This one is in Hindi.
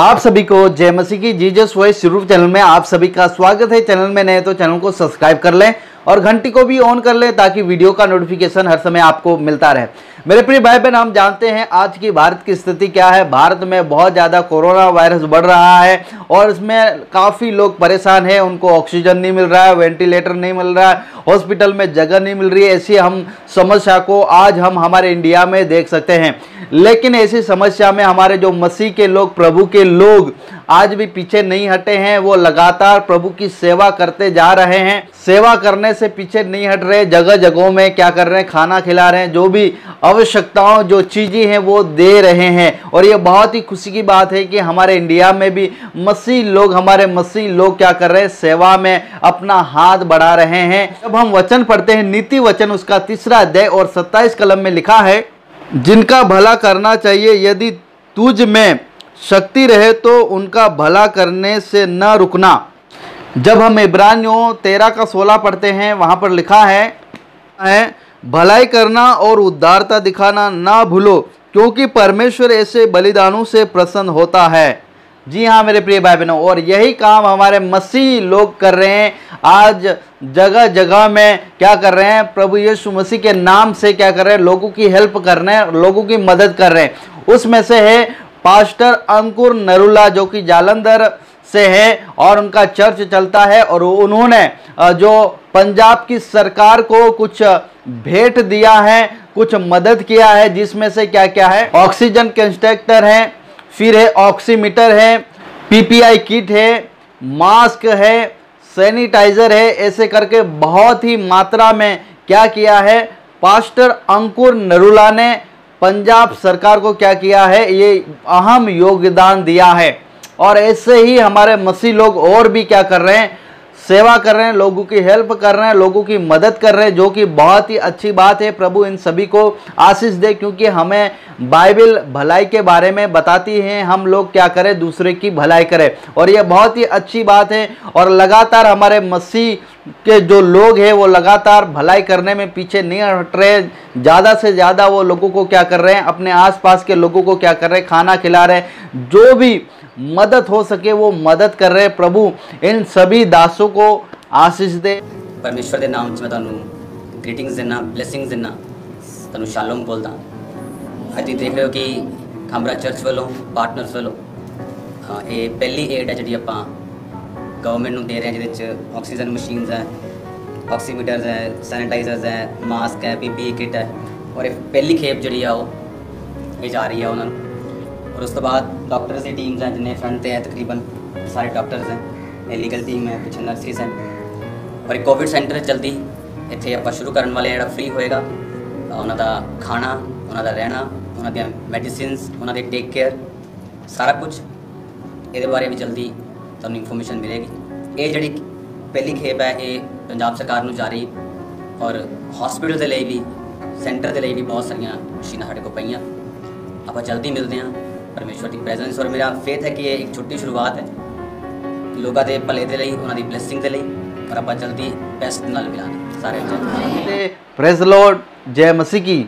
आप सभी को जय मसीह की। जीजस वॉइस यूट्यूब चैनल में आप सभी का स्वागत है। चैनल में नए तो चैनल को सब्सक्राइब कर लें और घंटी को भी ऑन कर लें ताकि वीडियो का नोटिफिकेशन हर समय आपको मिलता रहे। मेरे प्रिय भाई बहन, हम जानते हैं आज की भारत की स्थिति क्या है। भारत में बहुत ज़्यादा कोरोना वायरस बढ़ रहा है और इसमें काफ़ी लोग परेशान हैं। उनको ऑक्सीजन नहीं मिल रहा है, वेंटिलेटर नहीं मिल रहा है, हॉस्पिटल में जगह नहीं मिल रही है। ऐसी हम समस्या को आज हम हमारे इंडिया में देख सकते हैं। लेकिन ऐसी समस्या में हमारे जो मसीह के लोग, प्रभु के लोग आज भी पीछे नहीं हटे हैं। वो लगातार प्रभु की सेवा करते जा रहे हैं, सेवा करने से पीछे नहीं हट रहे। जगह जगहों में क्या कर रहे हैं, खाना खिला रहे हैं, जो भी आवश्यकताओं जो चीज़ें हैं वो दे रहे हैं। और ये बहुत ही खुशी की बात है कि हमारे इंडिया में भी हमारे मसीह लोग क्या कर रहे हैं, सेवा में अपना हाथ बढ़ा रहे हैं। जब हम वचन पढ़ते हैं, नीति वचन उसका 3रा अध्याय और 27 कलम में लिखा है, जिनका भला करना चाहिए यदि तुझ में शक्ति रहे तो उनका भला करने से न रुकना। जब हम इब्रानियों 13:16 पढ़ते हैं, वहाँ पर लिखा है भलाई करना और उदारता दिखाना ना भूलो, क्योंकि परमेश्वर ऐसे बलिदानों से प्रसन्न होता है। जी हाँ मेरे प्रिय भाई बहनों, और यही काम हमारे मसीह लोग कर रहे हैं। आज जगह जगह में क्या कर रहे हैं, प्रभु यीशु मसीह के नाम से क्या कर रहे हैं, लोगों की हेल्प कर रहे हैं, लोगों की मदद कर रहे हैं। उसमें से है पास्टर अंकुर नरूला, जो कि जालंधर से है और उनका चर्च चलता है। और उन्होंने जो पंजाब की सरकार को कुछ भेंट दिया है, कुछ मदद किया है, जिसमें से क्या क्या है, ऑक्सीजन कंस्ट्रक्टर है, फिर है ऑक्सीमीटर है, पीपीआई किट है, मास्क है, सैनिटाइज़र है। ऐसे करके बहुत ही मात्रा में क्या किया है, पास्टर अंकुर नरूला ने पंजाब सरकार को क्या किया है, ये अहम योगदान दिया है। और ऐसे ही हमारे मसीह लोग और भी क्या कर रहे हैं, सेवा कर रहे हैं, लोगों की हेल्प कर रहे हैं, लोगों की मदद कर रहे हैं, जो कि बहुत ही अच्छी बात है। प्रभु इन सभी को आशीष दे, क्योंकि हमें बाइबल भलाई के बारे में बताती है, हम लोग क्या करें, दूसरे की भलाई करें। और यह बहुत ही अच्छी बात है। और लगातार हमारे मसीह के जो लोग हैं वो लगातार भलाई करने में पीछे नहीं हट रहे। ज़्यादा से ज़्यादा वो लोगों को क्या कर रहे हैं, अपने आसपास के लोगों को क्या कर रहे हैं, खाना खिला रहे हैं, जो भी मदद हो सके वो मदद कर रहे हैं। प्रभु इन सभी दासों को आशीष दे। परमेश्वर के नाम से मैं तुम्हें ग्रीटिंग्स देना, ब्लेसिंग्स देना, तुम्हें शालोम बोलता। अज तुम देख रहे हो कि हमारा चर्च वालों, पार्टनर्स वालों ये पहली एड है जी, आप गवर्नमेंट को दे रहे हैं, जिद ऑक्सीजन मशीनस है, ऑक्सीमीटरस है, सैनिटाइजरस है, मास्क है, पीपीई किट है। और पहली खेप जी वो जा रही है उन्होंने। और उसके बाद डॉक्टर्स की टीम्स हैं, जिन्हें फ्रंट पे है, तकरीबन सारे डॉक्टर्स हैं, लीगल टीम है, पीछे नर्सिस हैं। और एक कोविड सेंटर जल्दी इतने आप शुरू करने वाले जो फ्री होएगा, उनका खाना, उनका रहना, उनकी मेडिसिन्स, उनकी टेक केयर, सारा कुछ ये बारे में जल्दी तुहानूं इन्फॉर्मेशन मिलेगी। ये जी पहली खेप है, ये पंजाब सरकार नूं जा रही। और हॉस्पिटल के लिए भी, सेंटर के लिए भी बहुत सारिया मशीन साढ़े को पई। आप जल्दी मिलते हैं परमेश्वर की प्रेजेंस। और मेरा फेथ है कि ये एक छोटी शुरुआत है लोगों के भले के लिए, उन्होंने ब्लेसिंग के लिए। और आप जल्दी बेस्ट नाल मिलांगे सारे। प्रेज लॉर्ड, जय मसीह की।